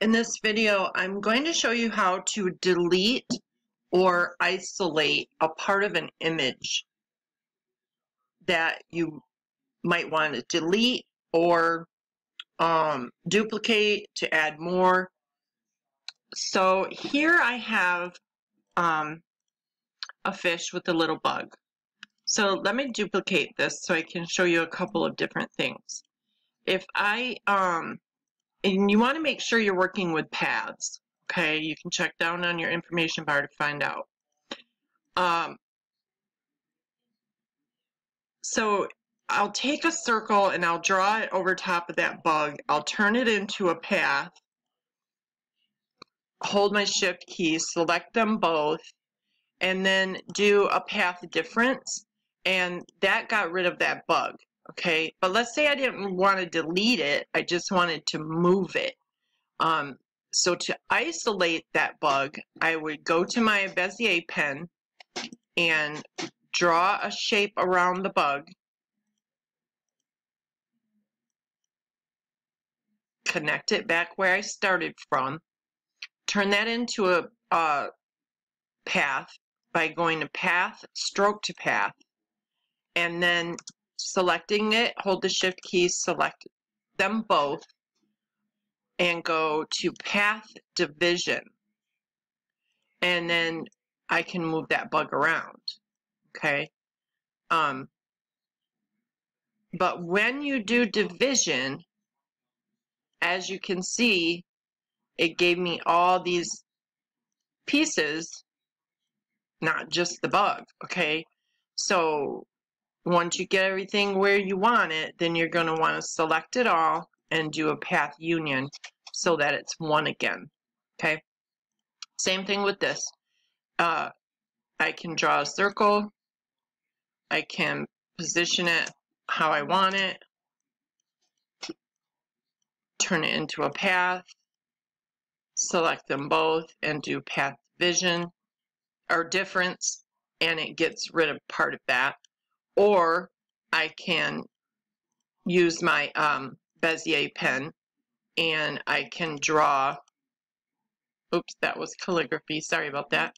In this video, I'm going to show you how to delete or isolate a part of an image that you might want to delete or duplicate to add more. So here I have a fish with a little bug. So let me duplicate this so I can show you a couple of different things. If I and you want to make sure you're working with paths, okay? You can check down on your information bar to find out. So I'll take a circle and I'll draw it over top of that bug. I'll turn it into a path. Hold my shift key, select them both, and then do a path difference. And that got rid of that bug. Okay, but let's say I didn't want to delete it, I just wanted to move it. So to isolate that bug, I would go to my Bezier pen and draw a shape around the bug. Connect it back where I started from. Turn that into a path by going to path, stroke to path, and then selecting it, hold the shift key, select them both, and go to path division. And then I can move that bug around, okay? But when you do division, as you can see, it gave me all these pieces, not just the bug, okay? So once you get everything where you want it, then you're going to want to select it all and do a path union so that it's one again, okay? Same thing with this. I can draw a circle. I can position it how I want it. Turn it into a path. Select them both and do path division or difference, and it gets rid of part of that. Or I can use my Bezier pen and I can draw, oops, that was calligraphy, sorry about that.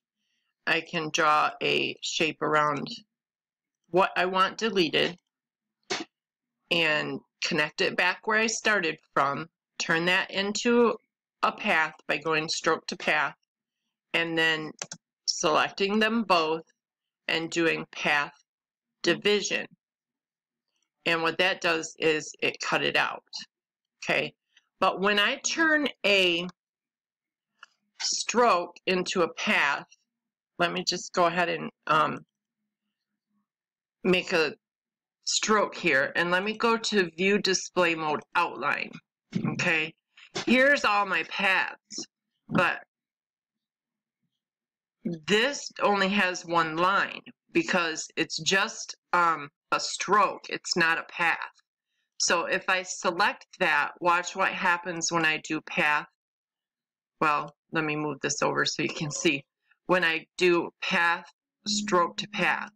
I can draw a shape around what I want deleted and connect it back where I started from, turn that into a path by going stroke to path, and then selecting them both and doing path division. And what that does is it cut it out, okay? But when I turn a stroke into a path, let me just go ahead and make a stroke here, and let me go to view display mode outline, okay? Here's all my paths, but this only has one line, because it's just a stroke, it's not a path. So if I select that, watch what happens when I do path. Well, let me move this over so you can see. When I do path, stroke to path,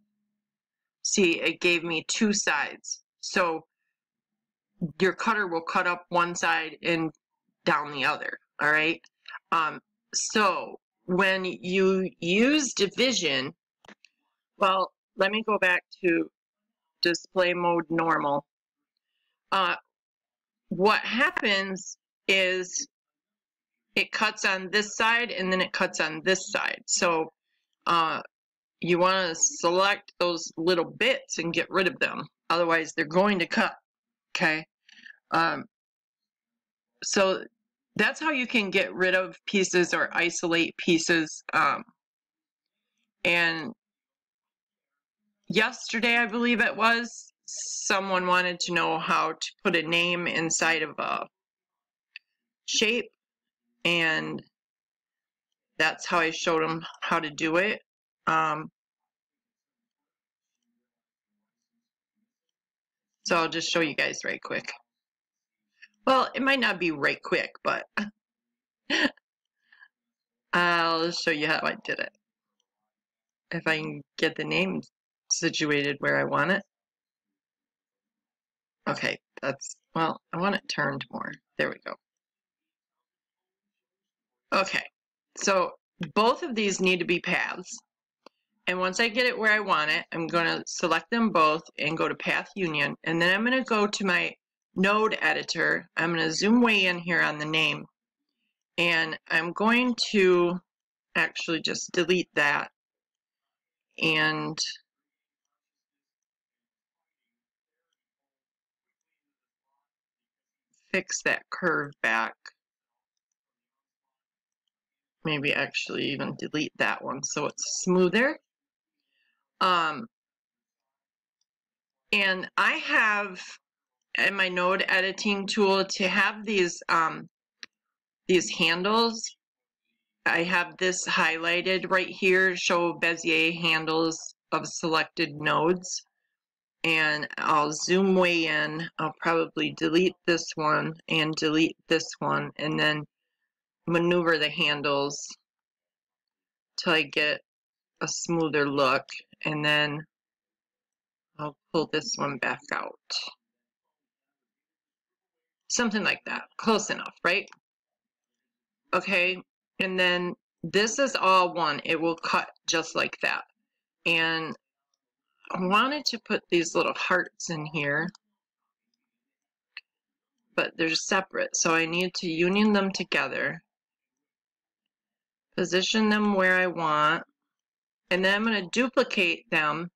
see, it gave me two sides. So your cutter will cut up one side and down the other, all right? So when you use division, well, let me go back to display mode normal. What happens is it cuts on this side and then it cuts on this side. So you want to select those little bits and get rid of them. Otherwise, they're going to cut, okay? So that's how you can get rid of pieces or isolate pieces. And yesterday, I believe it was, someone wanted to know how to put a name inside of a shape, and that's how I showed them how to do it. So I'll just show you guys right quick. Well, it might not be right quick, but I'll show you how I did it. If I can get the name situated where I want it. Okay, that's, well, I want it turned more. There we go. Okay, so both of these need to be paths. And once I get it where I want it, I'm going to select them both and go to Path Union. And then I'm going to go to my node editor. I'm going to zoom way in here on the name. And I'm going to actually just delete that. And fix that curve back. Maybe actually even delete that one so it's smoother. And I have in my node editing tool to have these handles. I have this highlighted right here, show Bezier handles of selected nodes. And I'll zoom way in. I'll probably delete this one and delete this one and then maneuver the handles till I get a smoother look, and then I'll pull this one back out. Something like that. Close enough, right? Okay, and then this is all one. It will cut just like that. And I wanted to put these little hearts in here, but they're separate, so I need to union them together. Position them where I want, and then I'm going to duplicate them,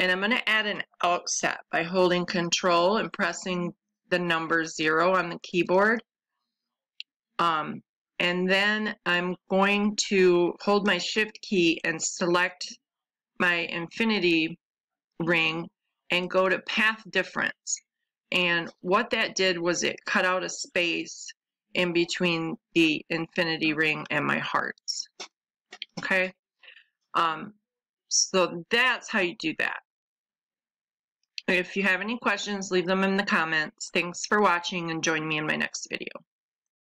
and I'm going to add an offset by holding Control and pressing the number 0 on the keyboard. And then I'm going to hold my Shift key and select my infinity ring and go to Path Difference. And what that did was it cut out a space in between the infinity ring and my hearts. Okay, so that's how you do that. If you have any questions, leave them in the comments. Thanks for watching and join me in my next video.